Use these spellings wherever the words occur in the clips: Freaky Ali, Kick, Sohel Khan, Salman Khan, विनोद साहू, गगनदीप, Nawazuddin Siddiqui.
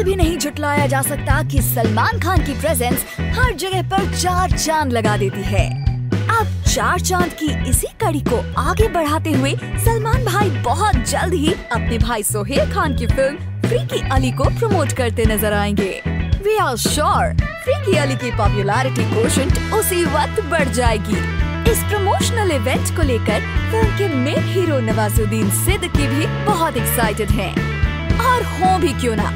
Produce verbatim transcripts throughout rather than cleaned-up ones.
सवाल भी नहीं झुटलाया जा सकता कि सलमान खान की प्रेजेंस हर जगह पर चार चांद लगा देती है। अब चार चांद की इसी कड़ी को आगे बढ़ाते हुए सलमान भाई बहुत जल्द ही अपने भाई सोहेल खान की फिल्म फ्रीकी अली को प्रमोट करते नजर आएंगे। We are sure Freaky Ali की पॉपुलैरिटी कोशेंट उसी वक्त बढ़ जाएगी। इस प्रमोशनल इवेंट को लेकर फिल्म के मेन हीरो नवाजुद्दीन सिद्दीकी भी बहुत एक्साइटेड हैं। और हो भी क्यों ना,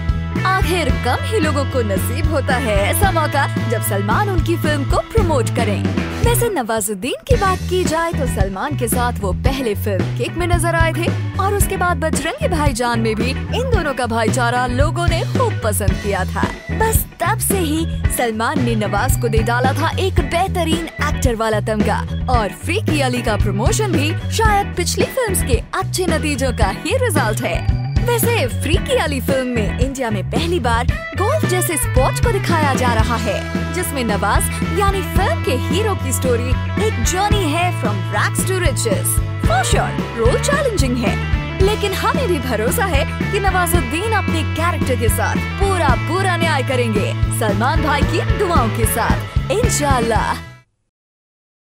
आखिर कम ही लोगों को नसीब होता है ऐसा मौका जब सलमान उनकी फिल्म को प्रमोट करें। वैसे नवाजुद्दीन की बात की जाए तो सलमान के साथ वो पहले फिल्म किक में नजर आए थे और उसके बाद बजरंगी भाईजान में भी इन दोनों का भाईचारा लोगों ने खूब पसंद किया था। बस तब से ही सलमान ने नवाज को दे डाला था एक बेहतरीन एक्टर वाला तमगा और फ्रीकी अली का प्रमोशन भी शायद पिछली फिल्म्स के अच्छे नतीजों का ही रिजल्ट है। वैसे फ्रीकी अली फिल्म में इंडिया में पहली बार गोल्फ जैसे स्पोर्ट को दिखाया जा रहा है, जिसमें नवाज यानी फिल्म के हीरो की स्टोरी एक जर्नी है from rags to riches. For sure role challenging है, लेकिन हमें भी भरोसा है कि नवाजुद्दीन अपने कैरेक्टर के साथ पूरा पूरा न्याय करेंगे सलमान भाई की दुआओं के साथ, इंशाल्लाह।